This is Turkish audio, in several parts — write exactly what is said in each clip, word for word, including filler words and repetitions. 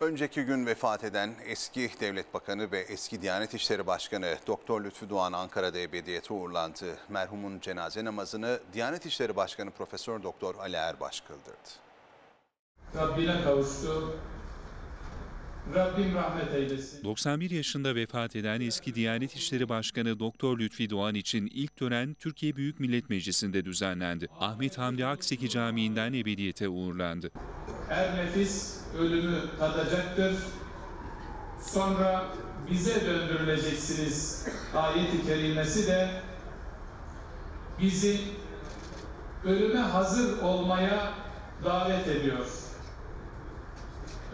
Önceki gün vefat eden eski Devlet Bakanı ve eski Diyanet İşleri Başkanı Doktor Lütfi Doğan Ankara'da ebediyete uğurlandı. Merhumun cenaze namazını Diyanet İşleri Başkanı Profesör Doktor Ali Erbaş kıldırdı. Rabbine kavuştu. Rabbim rahmet eylesin. doksan bir yaşında vefat eden eski Diyanet İşleri Başkanı Doktor Lütfi Doğan için ilk tören Türkiye Büyük Millet Meclisi'nde düzenlendi. Ahmet Hamdi Akseki Camii'nden ebediyete uğurlandı. Her nefis ölümü tadacaktır. Sonra bize döndürüleceksiniz. Ayet-i kerimesi de bizi ölüme hazır olmaya davet ediyor.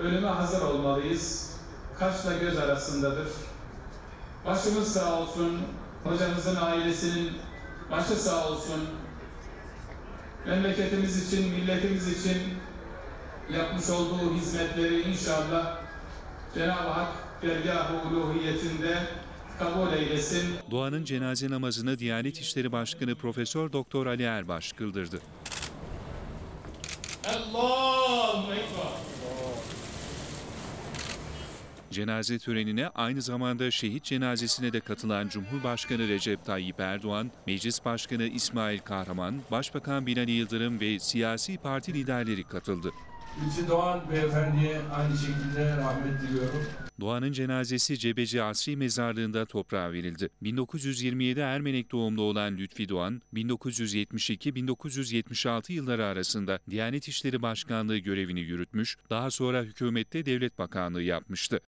Ölüme hazır olmalıyız. Kaşla göz arasındadır. Başımız sağ olsun. Hocamızın ailesinin başı sağ olsun. Memleketimiz için, milletimiz için yapmış olduğu hizmetleri inşallah Cenab-ı Hak dergâh-ı uluhiyetinde kabul eylesin. Doğan'ın cenaze namazını Diyanet İşleri Başkanı Profesör Doktor Ali Erbaş kıldırdı. Allahu Ekber. Cenaze törenine aynı zamanda şehit cenazesine de katılan Cumhurbaşkanı Recep Tayyip Erdoğan, Meclis Başkanı İsmail Kahraman, Başbakan Binali Yıldırım ve siyasi parti liderleri katıldı. Lütfi Doğan Beyefendi'ye aynı şekilde rahmet diliyorum. Doğan'ın cenazesi Cebeci Asri mezarlığında toprağa verildi. bin dokuz yüz yirmi yedi Ermenek doğumlu olan Lütfi Doğan, bin dokuz yüz yetmiş iki - bin dokuz yüz yetmiş altı yılları arasında Diyanet İşleri Başkanlığı görevini yürütmüş, daha sonra hükümette devlet bakanlığı yapmıştı.